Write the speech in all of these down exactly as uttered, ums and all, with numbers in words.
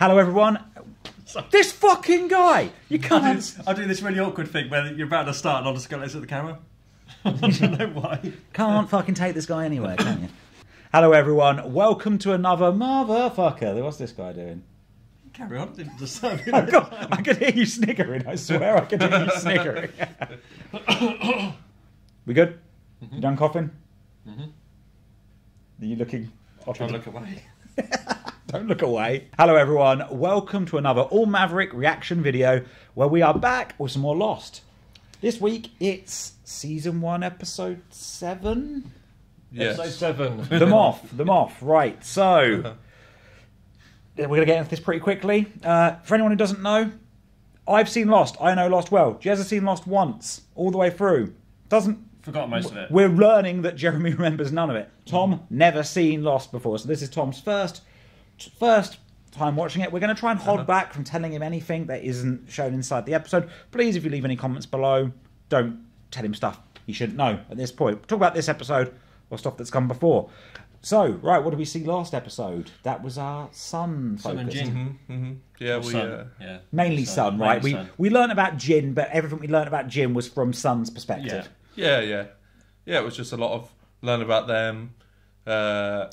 Hello, everyone. Sorry. This fucking guy. You can't. I do, this, I do this really awkward thing where you're about to start and I'll just go, let's look at the camera. I don't know why. Can't fucking take this guy anywhere, can you? Hello, everyone. Welcome to another motherfucker. What's this guy doing? Carry on. Just oh, God, I could hear you sniggering. I swear I could hear you sniggering. We good? Mm-hmm. You done coughing? Mm-hmm. Are you looking? I'll try to look away. Don't look away. Hello, everyone. Welcome to another All Maverick reaction video where we are back with some more Lost. This week, it's season one, episode seven. Yes. Episode seven. The Moth. The Moth. Right. So, we're going to get into this pretty quickly. Uh, for anyone who doesn't know, I've seen Lost. I know Lost well. Jez has seen Lost once, all the way through. Doesn't... Forgotten most of it. We're learning that Jeremy remembers none of it. Tom mm. never seen Lost before, so this is Tom's first first time watching it. We're going to try and hold uh-huh. back from telling him anything that isn't shown inside the episode. Please, if you leave any comments below, don't tell him stuff he shouldn't know at this point. Talk about this episode or stuff that's come before. So, right, what did we see last episode? That was our sun focus. Sun and gin. Mm-hmm, mm-hmm. Yeah, we, sun. Uh, yeah. Mainly sun, sun right? Mainly we sun. we learned about gin, but everything we learned about gin was from sun's perspective. Yeah. Yeah, yeah. Yeah, it was just a lot of learn about them. Uh,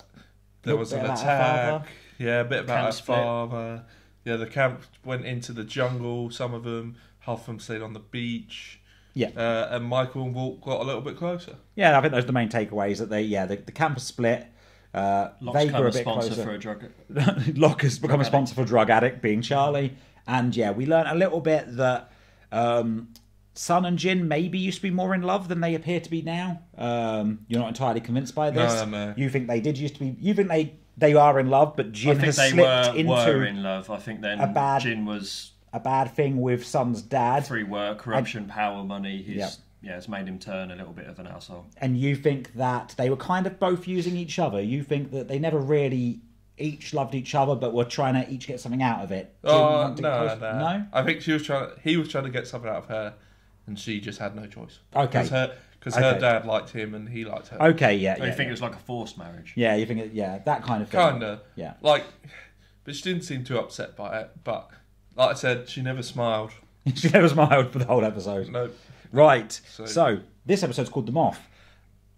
there was an attack. Yeah, a bit about her father. Yeah, the camp went into the jungle, some of them. Half of them stayed on the beach. Yeah. Uh, and Michael and Walt got a little bit closer. Yeah, I think those are the main takeaways. That they, yeah, the, the camp is split. Uh, Locke's become a, a sponsor closer. for a drug addict. Locke has become drug a sponsor addict. for a drug addict, being Charlie. And yeah, we learned a little bit that... Um, Sun and Jin maybe used to be more in love than they appear to be now. Um, you're not entirely convinced by this. No, no. You think they did used to be. You think they they are in love, but Jin has slipped were, into were in love. I think then a bad, Jin was a bad thing with Sun's dad. Free work, corruption, and, power, money. His yep. yeah, it's made him turn a little bit of an asshole. And you think that they were kind of both using each other. You think that they never really each loved each other, but were trying to each get something out of it. Jin oh no, no, no. I think she was trying. He was trying to get something out of her. And she just had no choice. Okay. Because her, okay. her dad liked him and he liked her. Okay, yeah, so yeah. You think yeah. it was like a forced marriage? Yeah, you think, it, yeah, that kind of thing. Kind of. Yeah. Like, but she didn't seem too upset by it. But, like I said, she never smiled. She never smiled for the whole episode. No. Right. So, so this episode's called The Moth.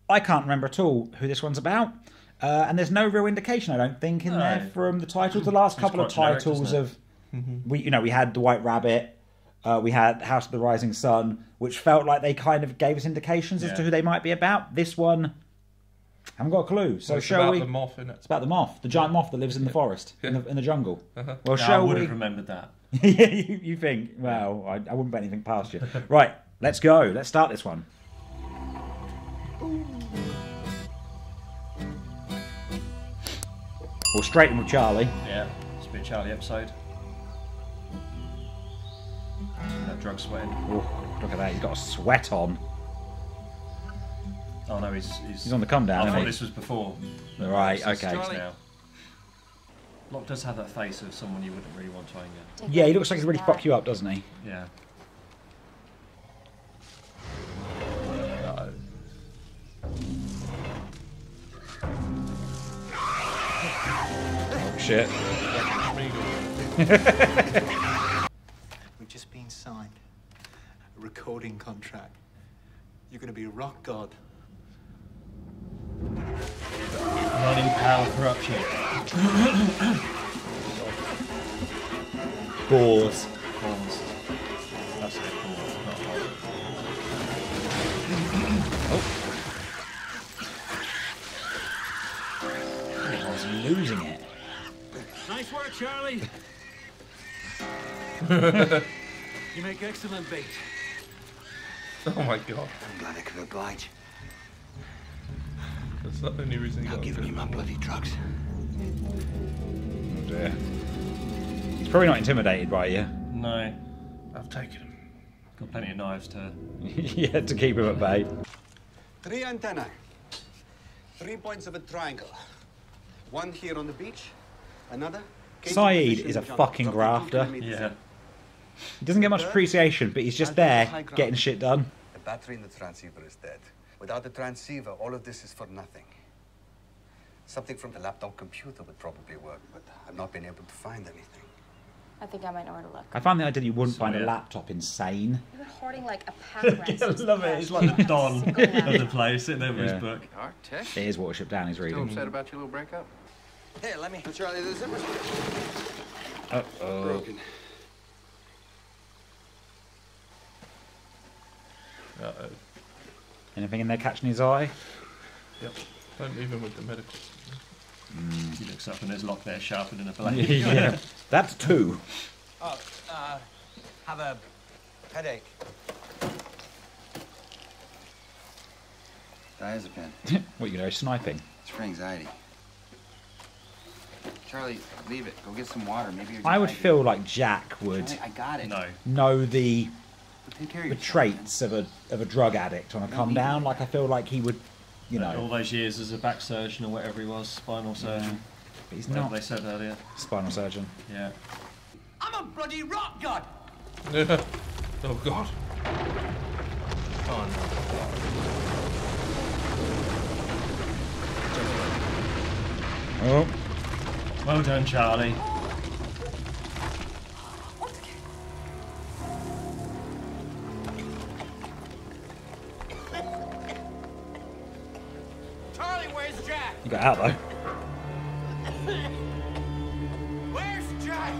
I can't remember at all who this one's about. Uh, and there's no real indication, I don't think, in no. there from the title. The last couple of titles generic, of, mm-hmm. we, you know, we had The White Rabbit. Uh, we had House of the Rising Sun, which felt like they kind of gave us indications yeah. as to who they might be about. This one, haven't got a clue. So well, shall about we? The moth, isn't it? It's about the moth, the giant yeah. moth that lives in the forest, yeah. in, the, in the jungle. Uh-huh. Well, no, shall we? I would have remembered that. Yeah, you, you think? Well, I, I wouldn't bet anything past you. Right, let's go. Let's start this one. We'll straighten with Charlie. Yeah, it's a bit Charlie episode. That drug sweating. Oh, look at that! He's got a sweat on. Oh no, he's he's, he's on the come down. I thought he? this was before. Right. Okay. Now. Locke does have that face of someone you wouldn't really want to anger. Yeah, he looks like he's really fucked you up, doesn't he? Yeah. No. Oh shit. Signed a recording contract. You're going to be a rock god. Money, power, corruption. Balls. Balls. That's a ball, not balls. Oh. I was losing it. Nice work, Charlie. You make excellent bait. Oh my god. I'm glad I could oblige. That's not the only reason you got giving me my bloody drugs. Oh dear. He's probably not intimidated by you. No. I've taken him. Got plenty of knives to... yeah, to keep him at bay. Three antennae. Three points of a triangle. One here on the beach. Another... Sayid is a fucking grafter. Yeah. He doesn't get much appreciation, but he's just there, getting shit done. The battery in the transceiver is dead. Without the transceiver, all of this is for nothing. Something from the laptop computer would probably work, but I've not been able to find anything. I think I might know where to look. I found the idea that you wouldn't so find yeah. a laptop insane. You were hoarding like a pack rat. I love it. It's like the Don of the place sitting there with yeah. his book. Here's Watership Down he's reading. Still upset about your little breakup? Hey, let me... Charlie, the zipper's broken. Uh-oh. Broken. Uh-oh. Anything in there catching his eye? Yep. Don't leave him with the medical. Mm. He looks up and there's Locke there sharpening a blade. Yeah, that's two. Oh, uh, have a headache. Diazepam. What, you know, sniping? It's for anxiety. Charlie, leave it. Go get some water. Maybe you're I would feel like Jack would. Charlie, I got it. No. Know the, the traits of a of a drug addict on a come down. Like I feel like he would. You know, all those years as a back surgeon or whatever he was, spinal surgeon. Yeah. But he's not. They said earlier. Spinal surgeon. Yeah. I'm a bloody rock god. Oh god. Oh. No. Oh. Well done, Charlie. You got out though. Where's Jack?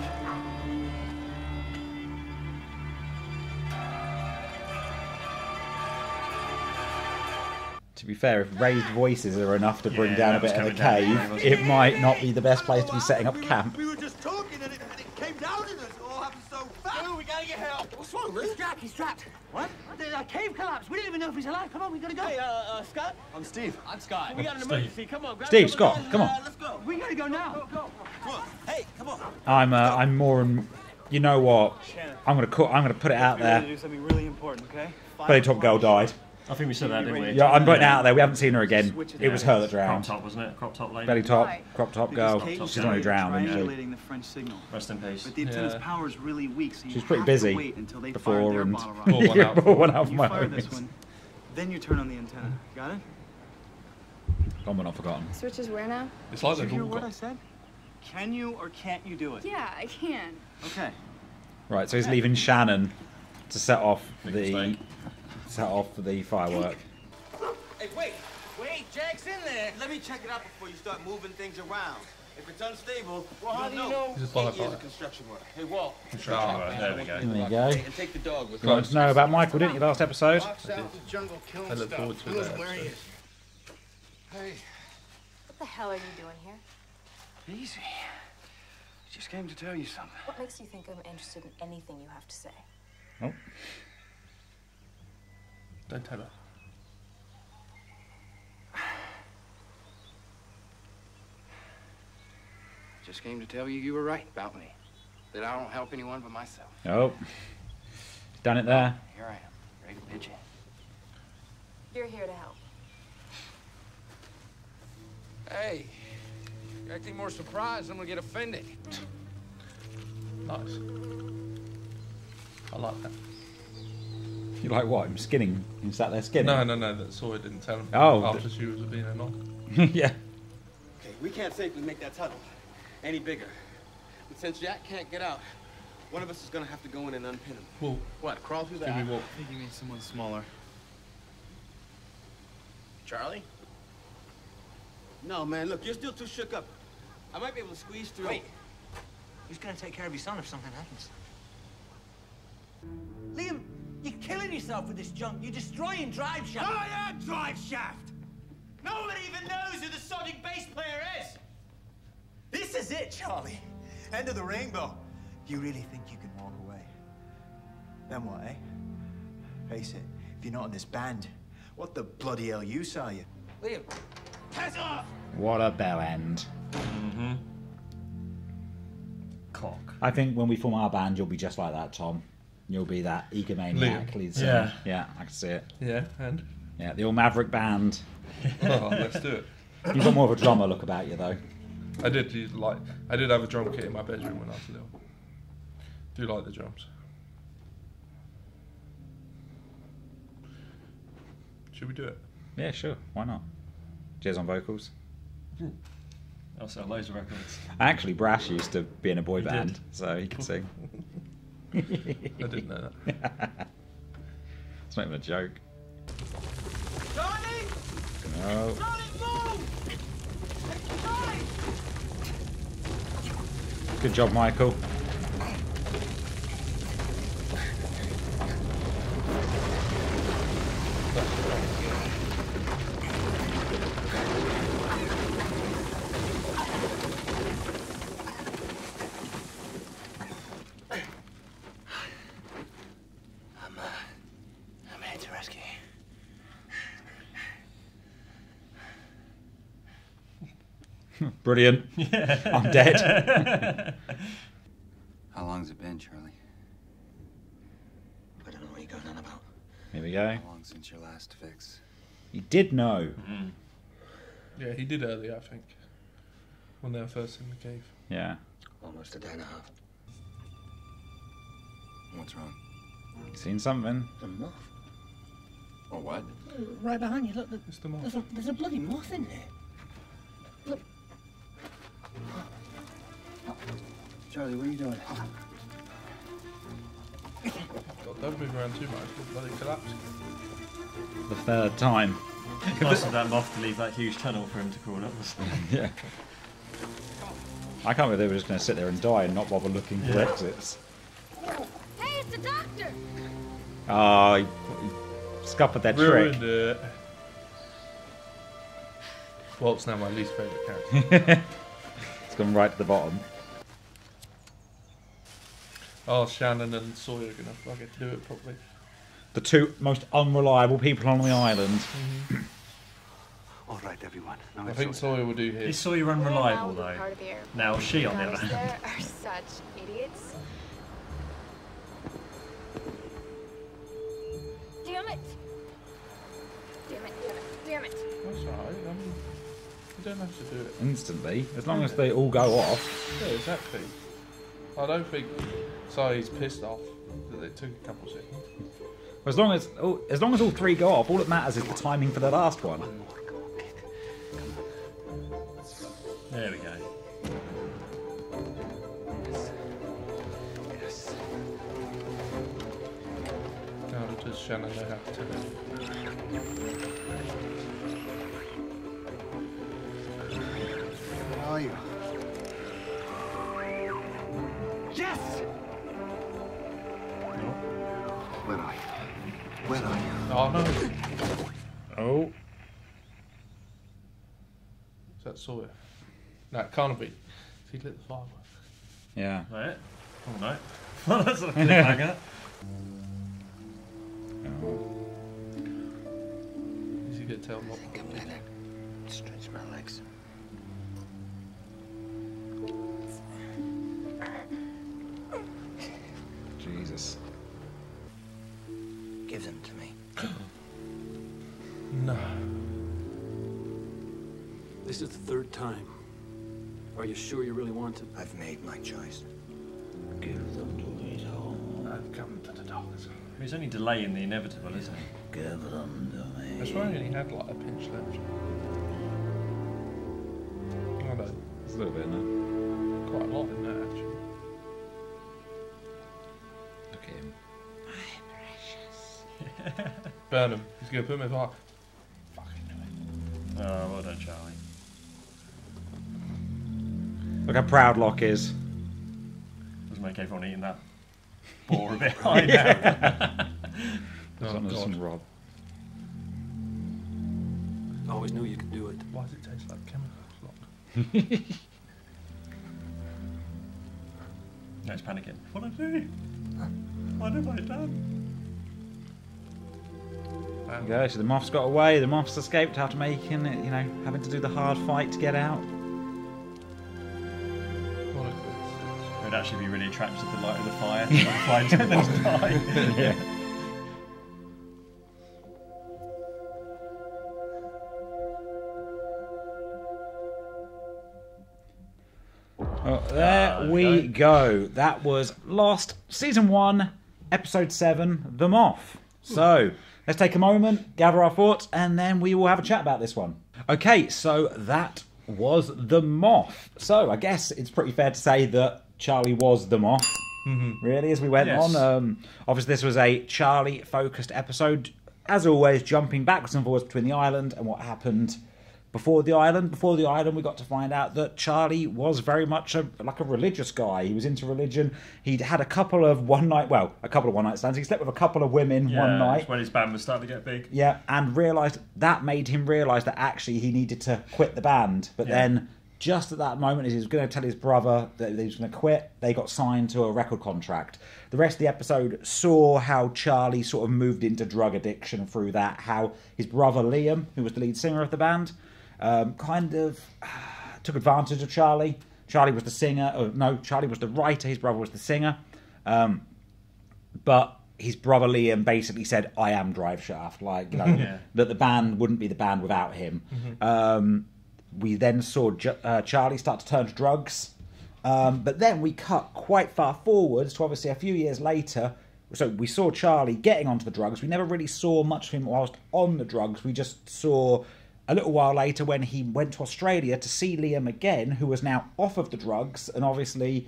To be fair, if raised voices are enough to bring yeah, down a bit of the cave, down, it might not be the best place to be setting up camp. We were just talking and it, and it came down and it all happened so fast. No, we gotta get help. What's wrong, Luke? It's Jack, he's trapped. What? The cave collapsed. We don't even know if he's alive. Come on, we gotta go. Hey, uh, uh, Scott? I'm Steve. I'm Scott. We got an Steve. emergency. Come on, grab Steve, Scott, guys. Come on. Uh, let's go. We gotta go now. Go, go, go. Come on. Hey, come on. I'm, uh, I'm more and you know what? Shannon. I'm gonna call, I'm gonna put it out we there. Really do something really important, okay? Bloody Top Girl died. I think we said that, didn't we? Yeah, I'm putting yeah. it out there. We haven't seen her again. It yeah, was her that drowned. Crop top, wasn't it? Crop top lady. Belly top, crop top girl. Kate She's not who drowned, isn't she? Rest in peace. But the antenna's yeah. power is really weak, so you She's pretty busy wait until they before their and pour one out. Pour one out for my fire this one, then you turn on the antenna. Got it? Gone but not forgotten. Switch is where now? It's like Did you hear what I said? Can you or can't you do it? Yeah, I can. Okay. Right, so he's leaving Shannon to set off the... set off for the firework. Hey, wait, wait, Jack's in there. Let me check it out before you start moving things around. If it's unstable, well, how do you know? He's a construction worker. Hey, Walt. Construction worker. There we go. There we go. And take the dog with you. You wanted to know about Michael, didn't you, last episode? I look forward to that. Hey. What the hell are you doing here? Easy. I just came to tell you something. What makes you think I'm interested in anything you have to say? Nope. Don't tell her. Just came to tell you you were right about me. That I don't help anyone but myself. Oh. Done it there. Here I am, ready to pitch in. You're here to help. Hey, you're acting more surprised, I'm gonna get offended. Nice. I like that. You like what? I'm skinning. Is that their skinning? No, no, no. That Sayid didn't tell him. Oh, after she was being a knock. Yeah. Okay, we can't safely make that tunnel any bigger. But since Jack can't get out, one of us is gonna have to go in and unpin him. Well, what? Crawl through that. I think you mean someone smaller. Charlie? No, man. Look, you're still too shook up. I might be able to squeeze through. Wait. Who's gonna take care of your son if something happens? Liam. You're killing yourself with this junk. You're destroying Drive Shaft. I am Drive Shaft. Nobody even knows who the sonic bass player is. This is it, Charlie. End of the rainbow. You really think you can walk away? Then what, eh? Face it, if you're not in this band, what the bloody hell use are you? Liam, pass off! What a bell end. Mm-hmm. Cock. I think when we form our band, you'll be just like that, Tom. You'll be that egomaniac lead singer. Yeah. Yeah, I can see it. Yeah, and? Yeah, the All Maverick band. Oh, let's do it. You've got more of a drummer look about you, though. I did do, like, I did have a drum kit in my bedroom when I was little. Do you like the drums? Should we do it? Yeah, sure. Why not? Jez on vocals. Mm. Also, loads of records. Actually, Brash used to be in a boy he band, did. so he could sing. I didn't know that. It's not even a joke. Charlie! No. Charlie, move! It's Charlie! Good job, Michael. Brilliant. Yeah. I'm dead. How long's it been, Charlie? I don't know what you're going on about. Here we go. How long since your last fix? He did know. Mm. Yeah, he did earlier, I think. When they were first in the cave. Yeah. Almost a day and a half. What's wrong? Seen something. The moth. Or what? Right behind you, look. The, it's the moth. There's a, there's a bloody moth in there. Look. Charlie, what are you doing? God, don't move around too much, you'll bloody collapse. The third time. It's nice of that moth to leave that huge tunnel for him to crawl up. Yeah. I can't believe they were just going to sit there and die and not bother looking for yeah. exits. Hey, it's the doctor! Ah, uh, scuppered that Ruined trick. Ruined it. Walt's now my least favourite character. It's gone right to the bottom. Oh, Shannon and Sawyer are gonna fucking do it properly. The two most unreliable people on the island. Mm-hmm. All right, everyone. Now I think Sawyer will do his. Is Sawyer unreliable though? Now she on the other hand. There are such idiots. Damn it! Damn it! Damn it! Damn it! That's alright. I mean, you don't have to do it instantly. As long as they all go off. Yeah, exactly. I don't think Sayid's pissed off that they took a couple of seconds. As long as, oh, as long as all three go off, all that matters is the timing for the last one. There we go. Yes. Yes. How does Shannon know how to do it? Where are you? Yes! No. Where are you? Where are you? Oh, no. Oh. Is that Sawyer? No, it can't be. If he lit the fireworks. Yeah. Right? Oh, no. Well, that's not a cliffhanger. Is he going to tell what? I think I'm going to stretch my legs. Jesus. Give them to me. No. This is the third time. Are you sure you really want to? I've made my choice. Give them to me, Tom. I've come to the doctor's. He's only delaying the inevitable, isn't he? Give them to me. I swear he only had like a pinch left. I don't know. There's a little bit in there. Quite a lot in there, actually. Burn him. He's going to put him in park. Fucking do it. Oh, well done, Charlie. Look how proud Locke is. Doesn't make everyone eating that bore of it. I know. There's oh, some Rob. I always knew you could do it. Why does it taste like chemicals, Locke? Now he's panicking. What did I do? What have I done? There you go, so the moth's got away, the moth's escaped after making it, you know, having to do the hard fight to get out. It would actually be really attractive to the light of the fire, to find the moth die. Yeah. Oh, there uh, we go. go. That was Lost, Season one, Episode seven, The Moth. So, let's take a moment, gather our thoughts, and then we will have a chat about this one. Okay, so that was The Moth. So I guess it's pretty fair to say that Charlie was The Moth, mm-hmm. really, as we went yes. on. Um, obviously, this was a Charlie-focused episode. As always, jumping backwards and forwards between the island and what happened before the island. Before the island, we got to find out that Charlie was very much a, like a religious guy. He was into religion. He'd had a couple of one-night, well, a couple of one-night stands. He slept with a couple of women yeah, one night. That's when his band was starting to get big. Yeah, and realised, that made him realise that actually he needed to quit the band. But yeah. then, just at that moment, he was going to tell his brother that he was going to quit. They got signed to a record contract. The rest of the episode saw how Charlie sort of moved into drug addiction through that. How his brother Liam, who was the lead singer of the band, Um, kind of uh, took advantage of Charlie. Charlie was the singer. Or no, Charlie was the writer. His brother was the singer. Um, but his brother Liam basically said, I am Drive Shaft. Like, you know, yeah. that the band wouldn't be the band without him. Mm-hmm. um, we then saw J uh, Charlie start to turn to drugs. Um, but then we cut quite far forwards to obviously a few years later. So we saw Charlie getting onto the drugs. We never really saw much of him whilst on the drugs. We just saw a little while later when he went to Australia to see Liam again, who was now off of the drugs and obviously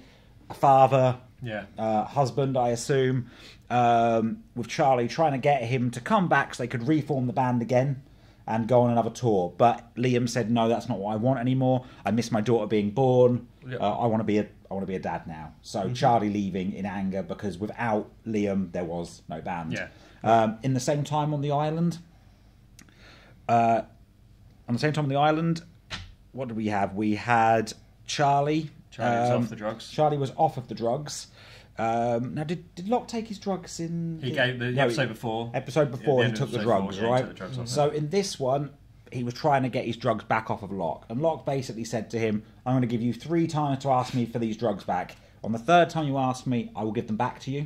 a father, yeah. uh, husband, I assume, um, with Charlie trying to get him to come back so they could reform the band again and go on another tour. But Liam said, no, that's not what I want anymore. I miss my daughter being born. Yep. Uh, I want to be a, I want to be a dad now. So mm-hmm. Charlie leaving in anger because without Liam, there was no band. Yeah. Um, in the same time on the island, uh, On the same time on the island, what did we have? We had Charlie. Charlie um, was off the drugs. Charlie was off of the drugs. Um, now, did, did Locke take his drugs in... He gave the no, episode before. Episode before yeah, he, took the drugs, four, right? yeah, he took the drugs, right? So in this one, he was trying to get his drugs back off of Locke. And Locke basically said to him, I'm going to give you three times to ask me for these drugs back. On the third time you ask me, I will give them back to you.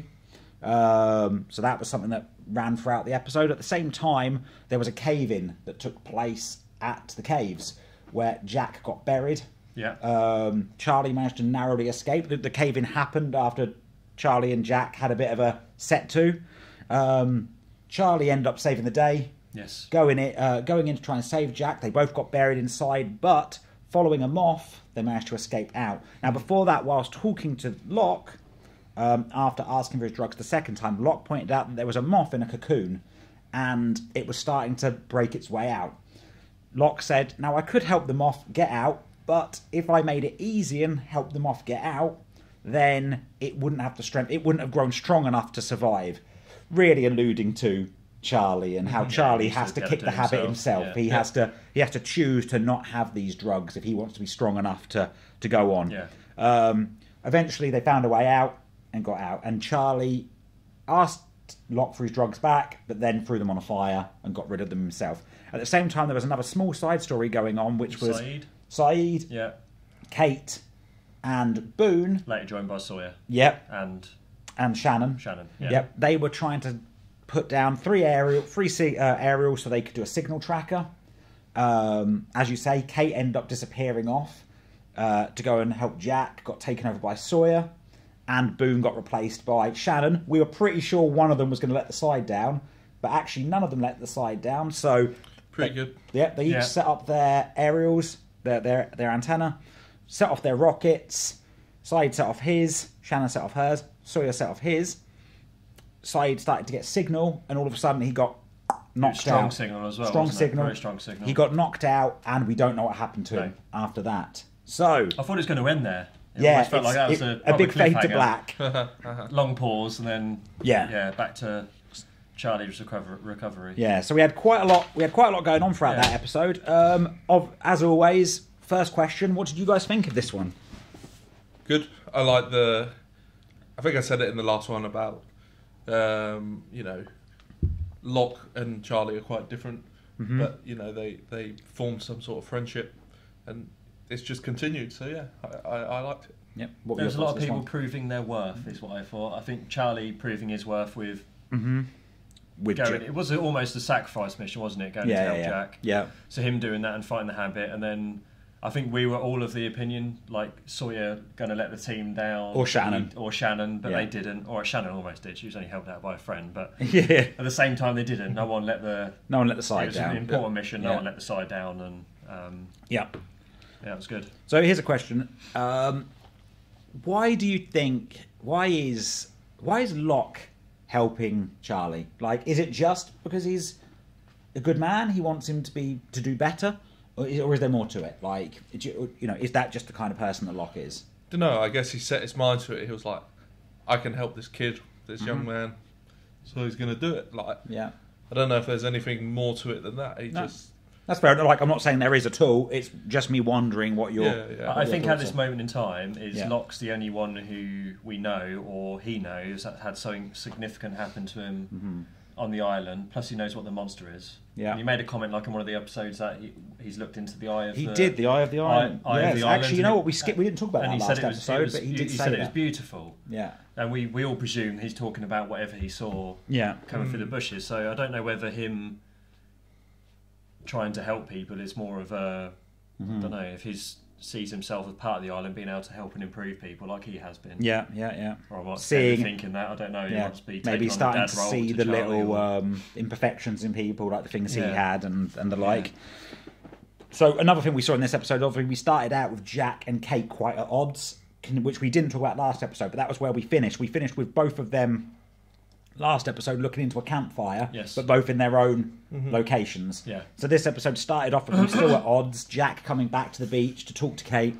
Um, so that was something that ran throughout the episode. At the same time, there was a cave-in that took place at the caves where Jack got buried. Yeah. Um, Charlie managed to narrowly escape. The, the cave-in happened after Charlie and Jack had a bit of a set to. Um, Charlie ended up saving the day. Yes. Going in, uh, going in to try and save Jack. They both got buried inside, but following a moth, they managed to escape out. Now, before that, whilst talking to Locke, um, after asking for his drugs the second time, Locke pointed out that there was a moth in a cocoon, and it was starting to break its way out. Locke said, now I could help the moth get out, but if I made it easy and helped the moth get out, then it wouldn't have the strength, it wouldn't have grown strong enough to survive. Really alluding to Charlie and how yeah, Charlie has to kick the himself. habit himself. Yeah. He yeah. has to he has to choose to not have these drugs if he wants to be strong enough to, to go on. Yeah. Um, eventually they found a way out and got out. And Charlie asked Locke for his drugs back, but then threw them on a fire and got rid of them himself. At the same time, there was another small side story going on, which was Sayid, Sayid yeah. Kate, and Boone. Later joined by Sawyer. Yep. And and Shannon. Shannon. Yeah. Yep. They were trying to put down three aerial, three uh, aerials, so they could do a signal tracker. Um, as you say, Kate ended up disappearing off uh, to go and help Jack. Got taken over by Sawyer. And Boone got replaced by Shannon. We were pretty sure one of them was going to let the side down, but actually none of them let the side down. So pretty they, good. Yeah, they yeah. each set up their aerials, their their their antenna, set off their rockets. Sayid set off his, Shannon set off hers, Sawyer set off his. Sayid started to get signal, and all of a sudden he got knocked strong out. Strong signal as well. Strong signal. Very strong signal. He got knocked out, and we don't know what happened to no. him after that. So I thought it was going to end there. It yeah, felt like that was it, a, a big fade to black. Long pause and then yeah, yeah, back to Charlie's recover recovery. Yeah, so we had quite a lot. We had quite a lot going on throughout yeah. that episode. Um, of as always, first question: what did you guys think of this one? Good. I like the. I think I said it in the last one about, um, you know, Locke and Charlie are quite different, mm-hmm. but you know they they formed some sort of friendship and it's just continued, so yeah, I, I, I liked it. Yep. What There's a lot of people one? proving their worth, is what I thought. I think Charlie proving his worth with... Mm-hmm. with going, it was almost a sacrifice mission, wasn't it? Going yeah, to help yeah. Jack. Yeah. So him doing that and fighting the habit, and then I think we were all of the opinion, like Sawyer going to let the team down. Or Shannon. Or Shannon, but yeah. they didn't. Or Shannon almost did. She was only helped out by a friend, but yeah. at the same time they didn't. No one let the... No one let the side down. It was down. an important yeah. mission, no yeah. one let the side down. and um, Yeah. Yeah, that was good. So here's a question. Um, why do you think, why is, why is Locke helping Charlie? Like, is it just because he's a good man? He wants him to be, to do better? Or is, or is there more to it? Like, you, you know, is that just the kind of person that Locke is? I don't know, I guess he set his mind to it. He was like, I can help this kid, this mm-hmm. young man. So he's going to do it. Like, yeah. I don't know if there's anything more to it than that. He no. just... That's fair. Like, I'm not saying there is at all. It's just me wondering what you're... Yeah, yeah. I, I think at this moment in time is yeah. Locke's the only one who we know or he knows that had something significant happen to him mm-hmm. on the island. Plus he knows what the monster is. Yeah. And you made a comment like in one of the episodes that he, he's looked into the eye of he the... He did, the eye of the island. Eye, eye yes. of the Actually, island, you know what? We skipped. We didn't talk about that last was, episode, was, but he, he did he say said that. It was beautiful. Yeah. And we, we all presume he's talking about whatever he saw yeah. coming mm. through the bushes. So I don't know whether him... trying to help people is more of a mm-hmm. I don't know if he sees himself as part of the island being able to help and improve people like he has been yeah yeah yeah or what seeing thinking that I don't know yeah. he wants to be maybe starting to see to the Charlie little or... um, imperfections in people like the things yeah. he had and, and the like yeah. So another thing we saw in this episode, obviously we started out with Jack and Kate quite at odds, which we didn't talk about last episode, but that was where we finished we finished with both of them last episode looking into a campfire, yes. but both in their own mm-hmm. locations. Yeah. So this episode started off with them still at odds, Jack coming back to the beach to talk to Kate,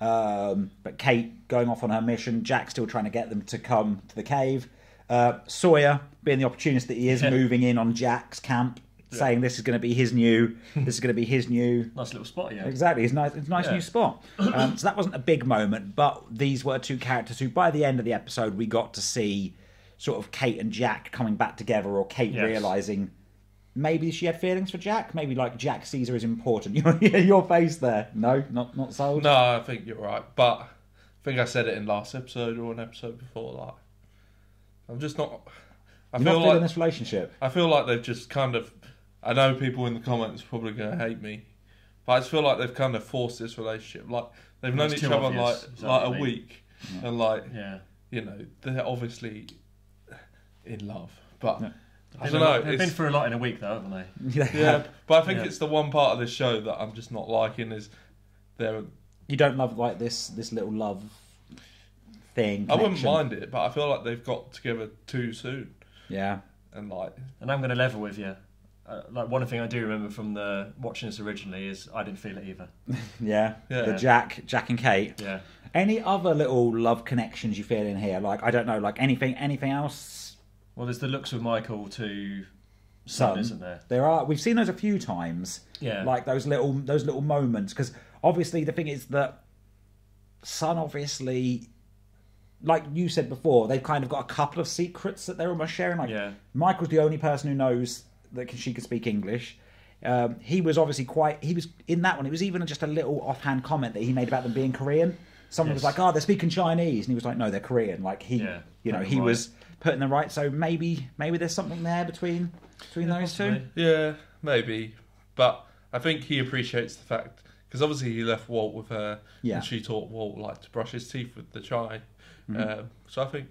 um, but Kate going off on her mission, Jack still trying to get them to come to the cave. Uh, Sawyer, being the opportunist that he is, yeah. moving in on Jack's camp, yeah. saying this is going to be his new, this is going to be his new... Nice little spot, yeah. Exactly, it's a nice, it's a nice yeah. new spot. Um, so that wasn't a big moment, but these were two characters who, by the end of the episode, we got to see... sort of Kate and Jack coming back together, or Kate yes. realising maybe she had feelings for Jack. Maybe, like, Jack sees her as important. Your face there. No, not not sold? No, I think you're right. But I think I said it in last episode or an episode before. Like, I'm just not... I you're feel not like in this relationship. I feel like they've just kind of... I know people in the comments are probably going to hate me, but I just feel like they've kind of forced this relationship. Like, they've known each other, like, like a week. Yeah. And, like, yeah. you know, they're obviously... in love, but no. I don't know. They've been through a lot in a week, though, haven't they? Yeah, but I think yeah. it's the one part of this show that I'm just not liking is there. You don't love like this this little love thing. Connection. I wouldn't mind it, but I feel like they've got together too soon. Yeah, and like, and I'm going to level with you. Uh, like one thing I do remember from the watching this originally is I didn't feel it either. yeah. yeah, the Jack, Jack and Kate. Yeah. Any other little love connections you feel in here? Like, I don't know, like anything, anything else. Well, there's the looks of Michael to Son, isn't there? There are. We've seen those a few times. Yeah. Like those little those little moments. Because obviously the thing is that Son obviously, like you said before, they've kind of got a couple of secrets that they're almost sharing. Like yeah. Michael's the only person who knows that she can speak English. Um, he was obviously quite... He was in that one, it was even just a little offhand comment that he made about them being Korean. Someone yes. was like, oh, they're speaking Chinese. And he was like, no, they're Korean. Like he, yeah, you know, he right. was... putting the right, so maybe maybe there's something there between between yeah, those two. Yeah, maybe. But I think he appreciates the fact, because obviously he left Walt with her, yeah. and she taught Walt like to brush his teeth with the chai. Mm-hmm. um, so I think,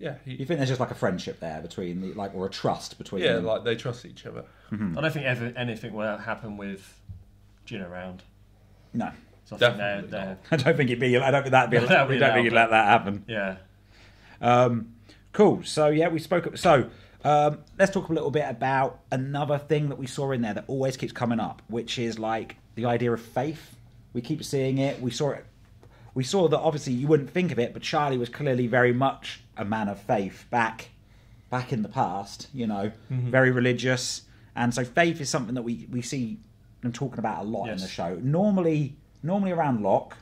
yeah. He, you think there's just like a friendship there between the like, or a trust between? Yeah, them. Like they trust each other. Mm-hmm. I don't think ever anything will happen with Gin around. No, so I, definitely they're, they're... I don't think it'd be. I don't think that'd be. I don't allowed, think you'd let that happen. Yeah. Um. Cool. So, yeah, we spoke... Up. So, um, let's talk a little bit about another thing that we saw in there that always keeps coming up, which is, like, the idea of faith. We keep seeing it. We saw it. We saw that, obviously, you wouldn't think of it, but Charlie was clearly very much a man of faith back back in the past, you know, mm-hmm. very religious. And so faith is something that we, we see them talking about a lot yes. in the show. Normally, normally around Locke,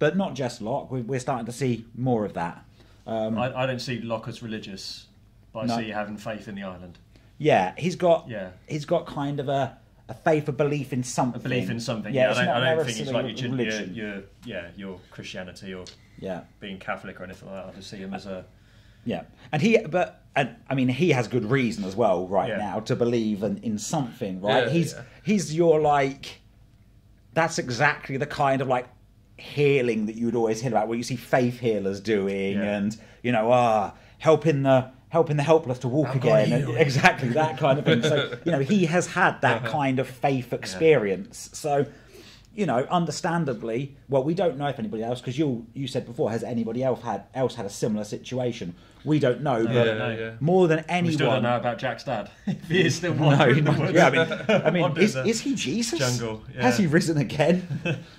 but not just Locke. We're starting to see more of that. Um, I, I don't see Locke as religious, but I no. see you having faith in the island. Yeah, he's got yeah. he's got kind of a, a faith, a belief in something. A belief in something. Yeah, yeah I don't, I don't think it's like your, your, your yeah your Christianity or yeah. being Catholic or anything like that. I just see him as a yeah. And he, but and I mean, he has good reason as well right yeah. now to believe in, in something, right? Yeah, he's yeah. he's your like. That's exactly the kind of like. Healing that you would always hear about, what you see faith healers doing, yeah. and you know, ah, helping the helping the helpless to walk I'm again, and exactly that kind of thing. So you know, he has had that uh-huh. kind of faith experience. Yeah. So you know, understandably, well, we don't know if anybody else, because you you said before, has anybody else had else had a similar situation? We don't know, no, but yeah, no, yeah. more than anyone, we still don't know about Jack's dad. If he is still wandering no, in the woods. Yeah, I mean, I mean is, is he Jesus? Jungle, yeah. Has he risen again?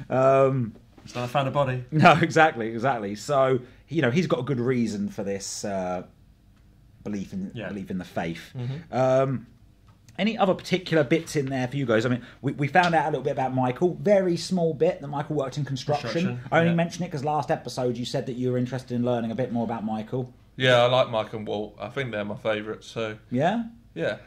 um, Still haven't found a body. No, exactly, exactly. So you know, he's got a good reason for this uh, belief in yeah. belief in the faith. Mm-hmm. Um, Any other particular bits in there for you guys? I mean, we, we found out a little bit about Michael. Very small bit that Michael worked in construction. construction I only yeah. mention it because last episode you said that you were interested in learning a bit more about Michael. Yeah, I like Michael and Walt. I think they're my favourites. So yeah, yeah.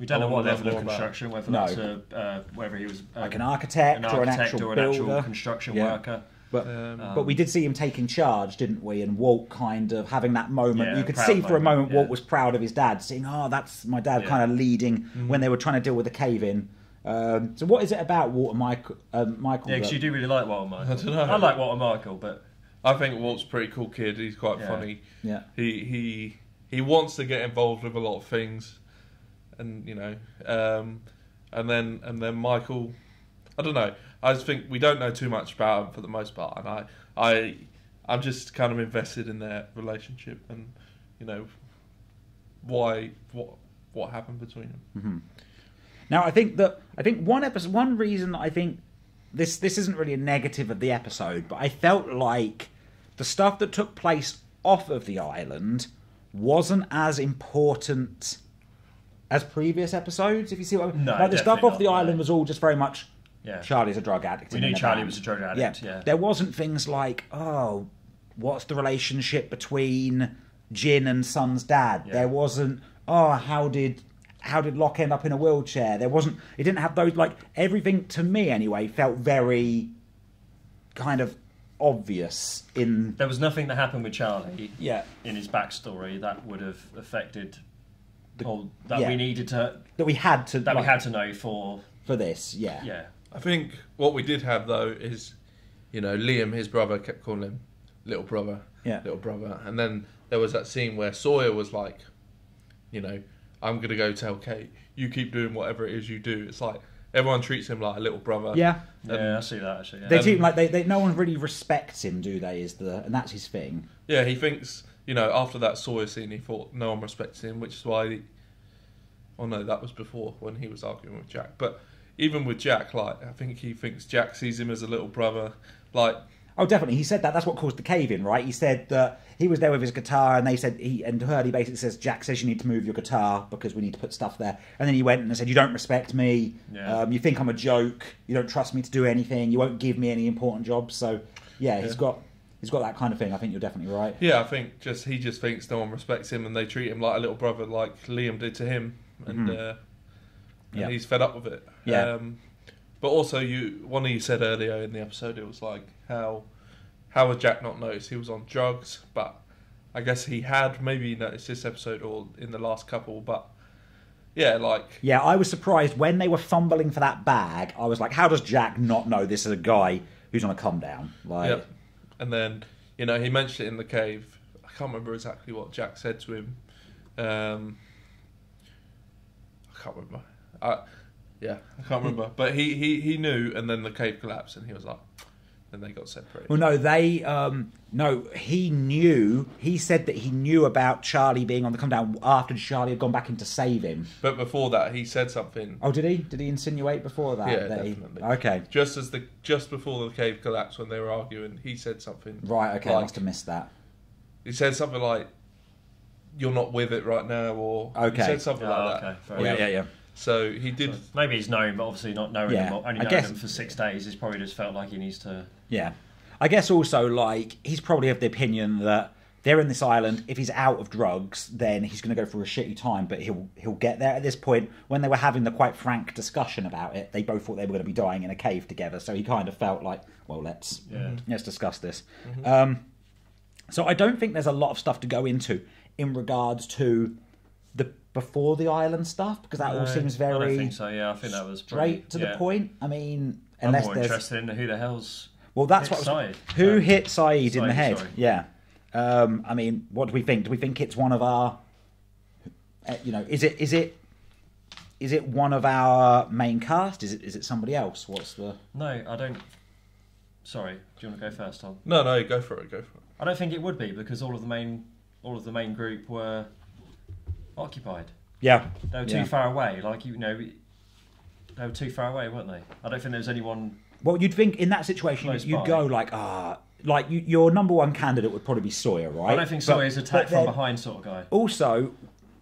We don't I know what level of construction, about. whether no. that's a, uh, whether he was um, like an architect, an architect or an actual, or an actual construction yeah. worker. But um, but we did see him taking charge, didn't we? And Walt kind of having that moment. Yeah, you could see for moment, a moment yeah. Walt was proud of his dad, seeing, oh, that's my dad yeah. kind of leading mm-hmm. when they were trying to deal with the cave-in. Um, so what is it about Walt and Michael? Uh, Michael yeah, because you do really like Walt and Michael. I don't know. I like Walt and Michael, but... I think Walt's a pretty cool kid. He's quite yeah. funny. Yeah. He, he, he wants to get involved with a lot of things. And, you know... Um, and then and then Michael... I don't know. I just think we don't know too much about them for the most part, and I, I, I'm just kind of invested in their relationship and, you know, why what what happened between them. Mm-hmm. Now, I think that I think one episode, one reason that I think this this isn't really a negative of the episode, but I felt like the stuff that took place off of the island wasn't as important as previous episodes. If you see what I mean, no, like the stuff off not, the no. island was all just very much. Yeah. Charlie's a drug addict. We knew Charlie was a drug addict. Yeah. yeah. There wasn't things like, oh, what's the relationship between Jin and Son's dad? Yeah. There wasn't, oh, how did how did Locke end up in a wheelchair? There wasn't. It didn't have those. Like everything to me, anyway, felt very kind of obvious. In there was nothing that happened with Charlie. Yeah. In his backstory that would have affected the, or that yeah. we needed to that we had to that like, we had to know for for this. Yeah. Yeah. I think what we did have, though, is, you know, Liam, his brother, kept calling him little brother, yeah. little brother. And then there was that scene where Sawyer was like, you know, I'm going to go tell Kate, you keep doing whatever it is you do. It's like everyone treats him like a little brother. Yeah. Yeah, I see that, actually. Yeah. They treat like they, they, no one really respects him, do they? Is the And that's his thing. Yeah, he thinks, you know, after that Sawyer scene, he thought no one respects him, which is why... He, oh, no, that was before when he was arguing with Jack. But... Even with Jack, like, I think he thinks Jack sees him as a little brother, like... Oh, definitely. He said that. That's what caused the cave-in, right? He said that he was there with his guitar, and they said... he And Hurley he basically says, Jack says you need to move your guitar because we need to put stuff there. And then he went and said, you don't respect me. Yeah. Um, you think I'm a joke. You don't trust me to do anything. You won't give me any important jobs. So, yeah, yeah. he's got he's got that kind of thing. I think you're definitely right. Yeah, I think just he just thinks no one respects him, and they treat him like a little brother, like Liam did to him. And... Mm. Uh, And yep. he's fed up with it. Yeah. Um, but also, you one of you said earlier in the episode, it was like, how how had Jack not noticed? He was on drugs, but I guess he had maybe noticed this episode or in the last couple, but yeah, like... Yeah, I was surprised when they were fumbling for that bag, I was like, how does Jack not know this is a guy who's on a come-down? Like... Yep. And then, you know, he mentioned it in the cave. I can't remember exactly what Jack said to him. Um, I can't remember... I, yeah, I can't remember. But he, he, he knew, and then the cave collapsed, and he was like, then they got separated. Well, no, they, um, no, he knew, he said that he knew about Charlie being on the come down after Charlie had gone back in to save him. But before that, he said something. Oh, did he? Did he insinuate before that? Yeah, that definitely. He, okay. Just as the, just before the cave collapsed, when they were arguing, he said something. Right, okay, like, I must have missed that. He said something like, you're not with it right now, or okay. he said something oh, like okay, that. Yeah, yeah, yeah. So he did. So maybe he's known, but obviously not knowing yeah. him. Only knowing him for six days, he's probably just felt like he needs to. Yeah, I guess also like he's probably of the opinion that they're in this island. If he's out of drugs, then he's going to go through a shitty time, but he'll he'll get there. At this point, when they were having the quite frank discussion about it, they both thought they were going to be dying in a cave together. So he kind of felt like, well, let's yeah. let's discuss this. Mm-hmm. Um, so I don't think there's a lot of stuff to go into in regards to the. Before the island stuff, because that no, all seems very. I don't think so. Yeah, I think that was straight probably, to yeah. the point. I mean, unless I'm more there's... interested in who the hell's. Well, that's hit what. Was... Who um, hit Sayid in the head? Sorry. Yeah. Um, I mean, what do we think? Do we think it's one of our? You know, is it is it is it one of our main cast? Is it is it somebody else? What's the? No, I don't. Sorry, do you want to go first, Tom? No, no, go for it. Go for it. I don't think it would be, because all of the main all of the main group were occupied. Yeah, they were too yeah. far away. Like you know, they were too far away, weren't they? I don't think there was anyone. Well, you'd think in that situation you'd by. go like, ah, like you, your number one candidate would probably be Sawyer, right? I don't think Sawyer's attacked from behind sort of guy. Also,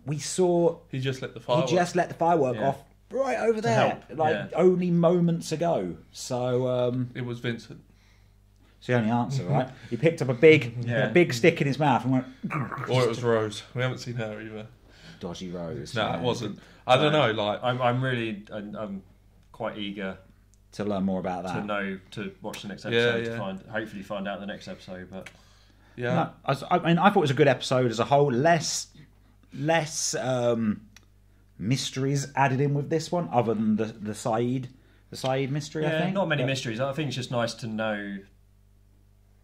we saw he just let the firework. He just let the firework yeah. off right over there, like yeah. only moments ago. So um, it was Vincent. It's the only answer, right? He picked up a big, yeah. a big stick in his mouth and went. Or it was Rose. We haven't seen her either. Dodgy Rose. No, yeah. it wasn't. I don't know. Like, I'm, I'm really, I'm, I'm quite eager to learn more about that. To know, to watch the next episode. Yeah, yeah. To find, hopefully, find out the next episode. But yeah, no, I, I mean, I thought it was a good episode as a whole. Less, less um, mysteries added in with this one, other than the the Sayid, the Sayid mystery. Yeah, I think. not many but, mysteries. I think it's just nice to know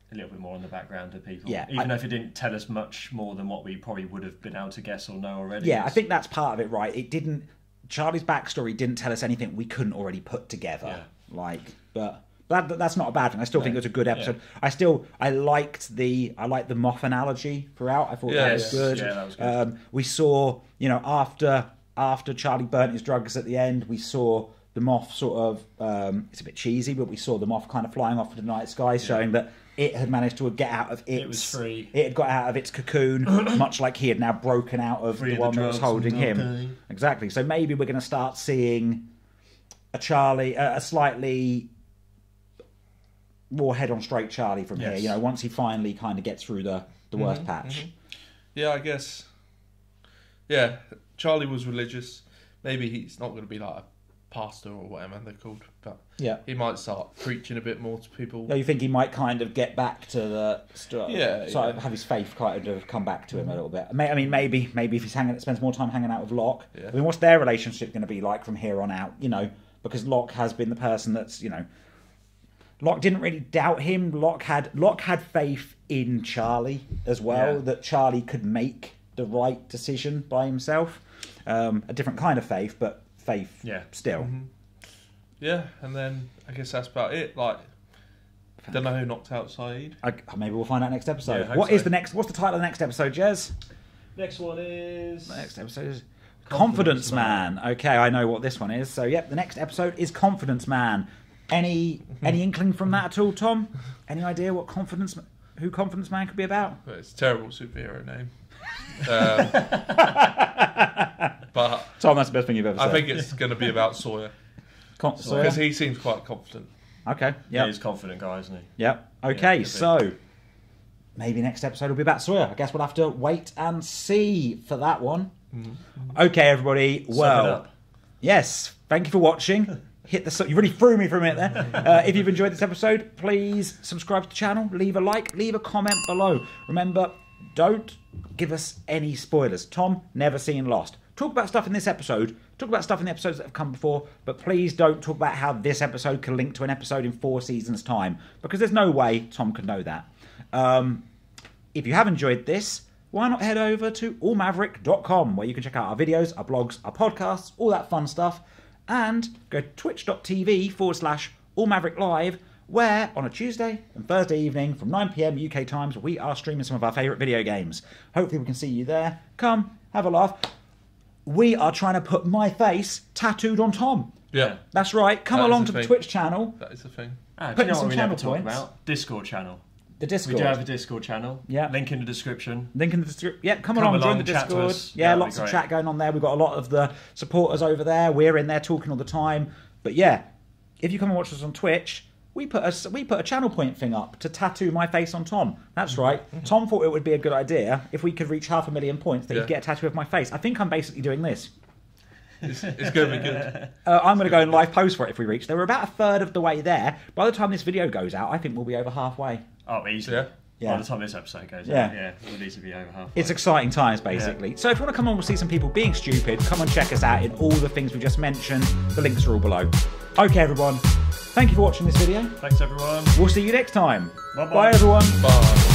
a little bit more on the background of people, yeah, even I, if it didn't tell us much more than what we probably would have been able to guess or know already. Yeah, I think that's part of it, right? It didn't. Charlie's backstory didn't tell us anything we couldn't already put together. Yeah. Like, but that, that's not a bad thing. I still no. think it was a good episode. Yeah. I still I liked the I liked the moth analogy throughout. I thought yes. that was good. Yeah, that was good. Um, we saw, you know, after after Charlie burnt his drugs at the end, we saw the moth sort of. Um, it's a bit cheesy, but we saw the moth kind of flying off into the night sky, yeah. showing that it had managed to get out of its... It was free. It had got out of its cocoon, much like he had now broken out of free the one that was holding him. Okay. Exactly. So maybe we're going to start seeing a Charlie, a, a slightly more head-on-straight Charlie from yes. here, you know, once he finally kind of gets through the, the mm-hmm. worst patch. Mm-hmm. Yeah, I guess... Yeah, Charlie was religious. Maybe he's not going to be like a pastor or whatever they're called, but yeah, he might start preaching a bit more to people. Yeah, you think he might kind of get back to the stuff? Yeah, sort yeah. of have his faith kind of come back to him a little bit. I mean, maybe, maybe if he's hanging, spends more time hanging out with Locke. Yeah. I mean, what's their relationship going to be like from here on out? You know, because Locke has been the person that's, you know, Locke didn't really doubt him. Locke had Locke had faith in Charlie as well, yeah. that Charlie could make the right decision by himself. Um, a different kind of faith, but. Faith yeah. still. Mm-hmm. Yeah, and then I guess that's about it. Like, I don't know who knocked out Sayid. I, maybe we'll find out next episode. Yeah, what so. is the next... What's the title of the next episode, Jez? Next one is... The next episode is... Confidence, Confidence Man. Man. Okay, I know what this one is. So, yep, the next episode is Confidence Man. Any any inkling from that at all, Tom? Any idea what Confidence... Who Confidence Man could be about? Well, it's a terrible superhero name. um, but Tom, that's the best thing you've ever said. I think it's going to be about Sawyer, because he seems quite confident. Okay, yeah, he's a confident guy, isn't he? Yep. Okay, yeah, so maybe next episode will be about Sawyer. I guess we'll have to wait and see for that one. Mm-hmm. Okay, everybody. Well, yes, thank you for watching. Hit the sub. You really threw me for a minute there. Uh, if you've enjoyed this episode, please subscribe to the channel. Leave a like. Leave a comment below. Remember, don't give us any spoilers. Tom, never seen Lost. Talk about stuff in this episode. Talk about stuff in the episodes that have come before, but please don't talk about how this episode can link to an episode in four seasons' time, because there's no way Tom could know that. Um, if you have enjoyed this, why not head over to all maverick dot com, where you can check out our videos, our blogs, our podcasts, all that fun stuff, and go to twitch dot t v forward slash all maverick live, where on a Tuesday and Thursday evening from nine p m U K times, we are streaming some of our favourite video games. Hopefully we can see you there. Come, have a laugh. We are trying to put my face tattooed on Tom. Yeah. That's right. Come that along to the thing. Twitch channel. That is the thing. Ah, do you know what we never talk about? Discord channel. The Discord. We do have a Discord channel. Yeah. Link in the description. Link in the description. Yeah, come, come along, along, join the Discord. Yeah, That'd lots of chat going on there. We've got a lot of the supporters over there. We're in there talking all the time. But yeah, if you come and watch us on Twitch... We put, a, we put a channel point thing up to tattoo my face on Tom. That's right. Tom thought it would be a good idea if we could reach half a million points that yeah. he'd get a tattoo of my face. I think I'm basically doing this. It's, it's going to be good. Uh, I'm going to go and live post for it if we reach. They were about a third of the way there. By the time this video goes out, I think we'll be over halfway. Oh, easily. Yeah. Yeah. By the time this episode goes yeah. out, yeah, we'll need to be over halfway. It's exciting times, basically. Yeah. So if you want to come on, we'll see some people being stupid. Come and check us out in all the things we just mentioned. The links are all below. Okay, everyone. Thank you for watching this video. Thanks, everyone. We'll see you next time. Bye-bye. Bye, everyone. Bye.